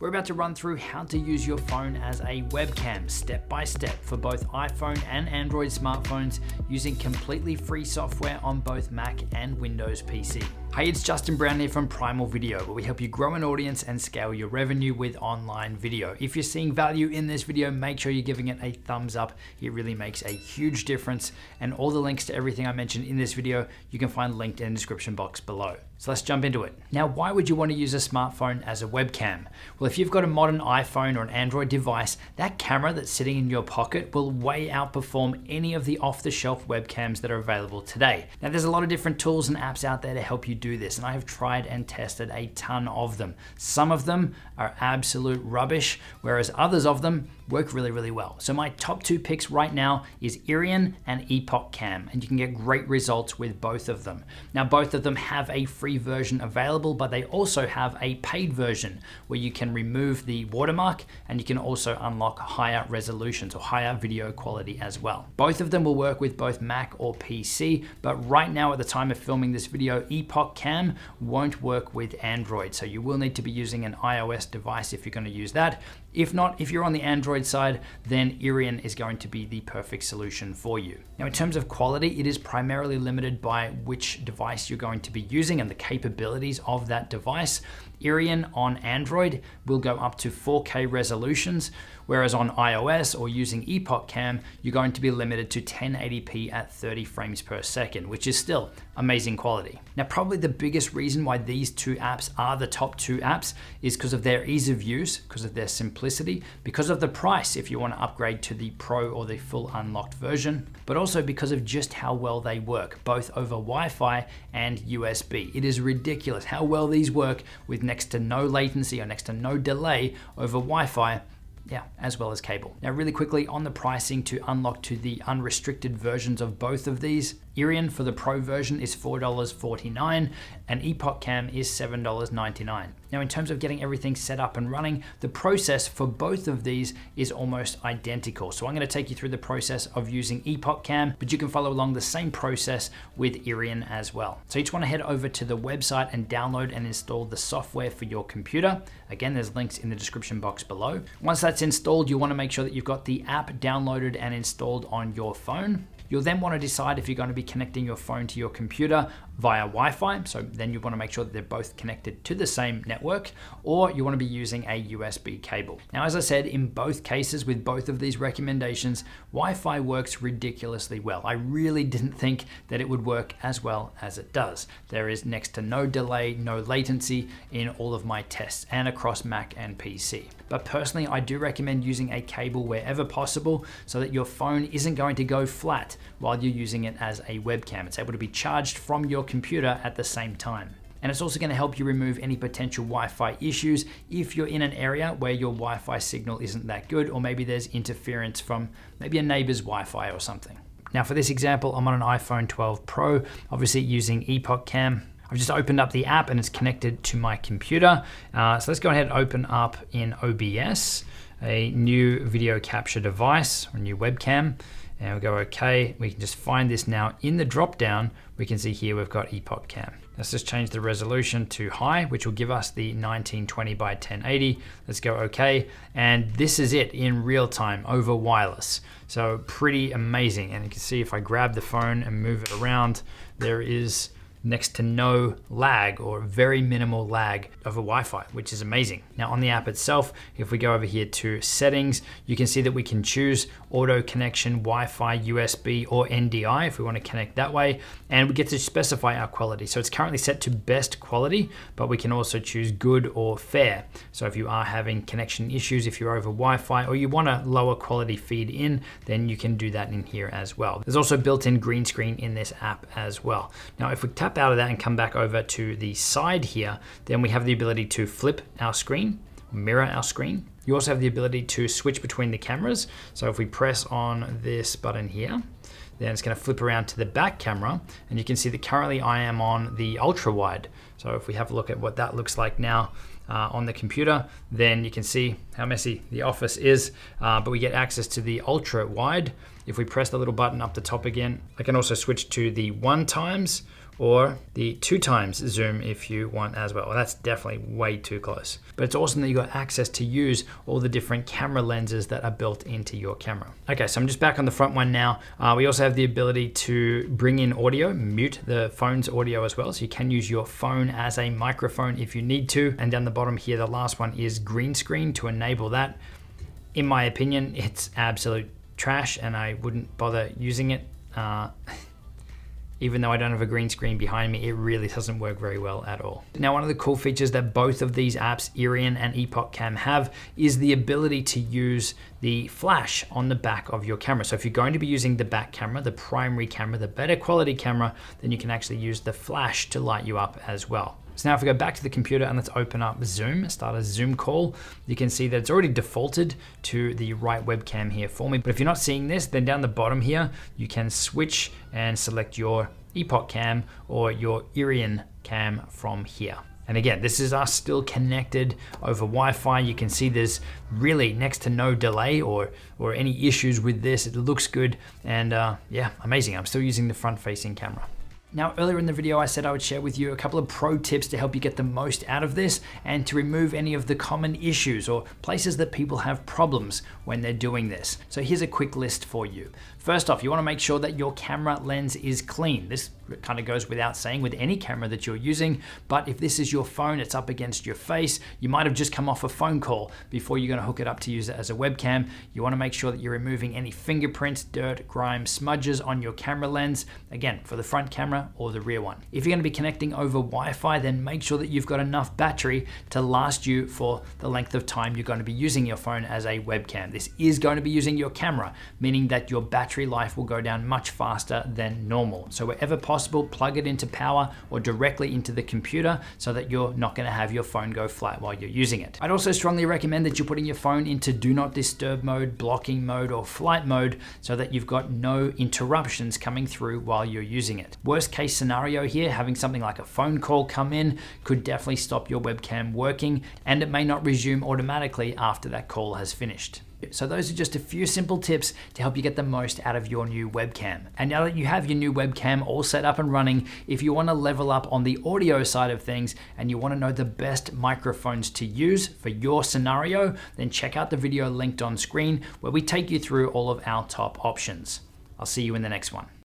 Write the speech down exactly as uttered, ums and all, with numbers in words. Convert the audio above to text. We're about to run through how to use your phone as a webcam step by step for both iPhone and Android smartphones using completely free software on both Mac and Windows P C. Hey, it's Justin Brown here from Primal Video, where we help you grow an audience and scale your revenue with online video. If you're seeing value in this video, make sure you're giving it a thumbs up. It really makes a huge difference. And all the links to everything I mentioned in this video, you can find linked in the description box below. So let's jump into it. Now, why would you want to use a smartphone as a webcam? Well, if you've got a modern iPhone or an Android device, that camera that's sitting in your pocket will way outperform any of the off-the-shelf webcams that are available today. Now, there's a lot of different tools and apps out there to help you do this, and I have tried and tested a ton of them. Some of them are absolute rubbish, whereas others of them work really, really well. So my top two picks right now is iRiun and EpocCam, and you can get great results with both of them. Now, both of them have a free version available, but they also have a paid version where you can remove the watermark and you can also unlock higher resolutions or higher video quality as well. Both of them will work with both Mac or P C, but right now at the time of filming this video, EpocCam won't work with Android. So you will need to be using an iOS device if you're going to use that. If not, if you're on the Android side, then iRiun is going to be the perfect solution for you. Now, in terms of quality, it is primarily limited by which device you're going to be using and the capabilities of that device. iRiun on Android will go up to four K resolutions, whereas on iOS or using EpocCam, you're going to be limited to ten eighty p at thirty frames per second, which is still amazing quality. Now, probably the biggest reason why these two apps are the top two apps is because of their ease of use, because of their simplicity, because of the price if you want to upgrade to the Pro or the full unlocked version, but also because of just how well they work, both over Wi-Fi and U S B. It is ridiculous how well these work with next to no latency or next to no delay over Wi-Fi, yeah, as well as cable. Now, really quickly on the pricing to unlock to the unrestricted versions of both of these, iRiun for the Pro version is four dollars and forty-nine cents and EpocCam is seven dollars and ninety-nine cents. Now, in terms of getting everything set up and running, the process for both of these is almost identical. So I'm going to take you through the process of using EpocCam, but you can follow along the same process with iRiun as well. So you just want to head over to the website and download and install the software for your computer. Again, there's links in the description box below. Once that's installed, you want to make sure that you've got the app downloaded and installed on your phone. You'll then want to decide if you're going to be connecting your phone to your computer via Wi-Fi. So then you want to make sure that they're both connected to the same network, or you want to be using a U S B cable. Now, as I said, in both cases with both of these recommendations, Wi-Fi works ridiculously well. I really didn't think that it would work as well as it does. There is next to no delay, no latency in all of my tests and across Mac and P C. But personally, I do recommend using a cable wherever possible so that your phone isn't going to go flat while you're using it as a webcam. It's able to be charged from your computer at the same time. And it's also going to help you remove any potential Wi-Fi issues if you're in an area where your Wi-Fi signal isn't that good, or maybe there's interference from maybe a neighbor's Wi-Fi or something. Now, for this example, I'm on an iPhone twelve Pro, obviously using EpocCam. I've just opened up the app and it's connected to my computer. Uh, so let's go ahead and open up in O B S, a new video capture device, or a new webcam. And we'll go okay. We can just find this now in the drop down. We can see here we've got EpocCam. Let's just change the resolution to high, which will give us the nineteen twenty by ten eighty. Let's go okay. And this is it in real time over wireless. So pretty amazing. And you can see if I grab the phone and move it around, there is next to no lag or very minimal lag over Wi-Fi, which is amazing. Now, on the app itself, if we go over here to settings, you can see that we can choose auto connection, Wi-Fi, U S B, or N D I if we want to connect that way. And we get to specify our quality. So it's currently set to best quality, but we can also choose good or fair. So if you are having connection issues, if you're over Wi-Fi, or you want a lower quality feed in, then you can do that in here as well. There's also built-in green screen in this app as well. Now, if we tap out of that and come back over to the side here, then we have the ability to flip our screen, mirror our screen. You also have the ability to switch between the cameras. So if we press on this button here, then it's going to flip around to the back camera, and you can see that currently I am on the ultra wide. So if we have a look at what that looks like now uh, on the computer, then you can see how messy the office is, uh, but we get access to the ultra wide. If we press the little button up the top again, I can also switch to the one times or the two times zoom if you want as well. Well, that's definitely way too close. But it's awesome that you got access to use all the different camera lenses that are built into your camera. Okay, so I'm just back on the front one now. Uh, we also have the ability to bring in audio, mute the phone's audio as well. So you can use your phone as a microphone if you need to. And down the bottom here, the last one is green screen to enable that. In my opinion, it's absolute trash and I wouldn't bother using it. Uh, Even though I don't have a green screen behind me, it really doesn't work very well at all. Now, one of the cool features that both of these apps, iRiun and EpocCam, have is the ability to use the flash on the back of your camera. So if you're going to be using the back camera, the primary camera, the better quality camera, then you can actually use the flash to light you up as well. So now if we go back to the computer and let's open up Zoom, start a Zoom call, you can see that it's already defaulted to the right webcam here for me. But if you're not seeing this, then down the bottom here, you can switch and select your EpocCam or your iRiun cam from here. And again, this is us still connected over Wi-Fi. You can see there's really next to no delay or or any issues with this. It looks good and uh, yeah, amazing. I'm still using the front-facing camera. Now, earlier in the video, I said I would share with you a couple of pro tips to help you get the most out of this and to remove any of the common issues or places that people have problems when they're doing this. So here's a quick list for you. First off, you wanna make sure that your camera lens is clean. This kind of goes without saying with any camera that you're using, but if this is your phone, it's up against your face, you might've just come off a phone call before you're gonna hook it up to use it as a webcam. You wanna make sure that you're removing any fingerprints, dirt, grime, smudges on your camera lens. Again, for the front camera, or the rear one. If you're going to be connecting over Wi-Fi, then make sure that you've got enough battery to last you for the length of time you're going to be using your phone as a webcam. This is going to be using your camera, meaning that your battery life will go down much faster than normal. So wherever possible, plug it into power or directly into the computer so that you're not going to have your phone go flat while you're using it. I'd also strongly recommend that you're putting your phone into do not disturb mode, blocking mode, or flight mode so that you've got no interruptions coming through while you're using it. Worst case scenario here, having something like a phone call come in could definitely stop your webcam working, and it may not resume automatically after that call has finished. So those are just a few simple tips to help you get the most out of your new webcam. And now that you have your new webcam all set up and running, if you want to level up on the audio side of things and you want to know the best microphones to use for your scenario, then check out the video linked on screen where we take you through all of our top options. I'll see you in the next one.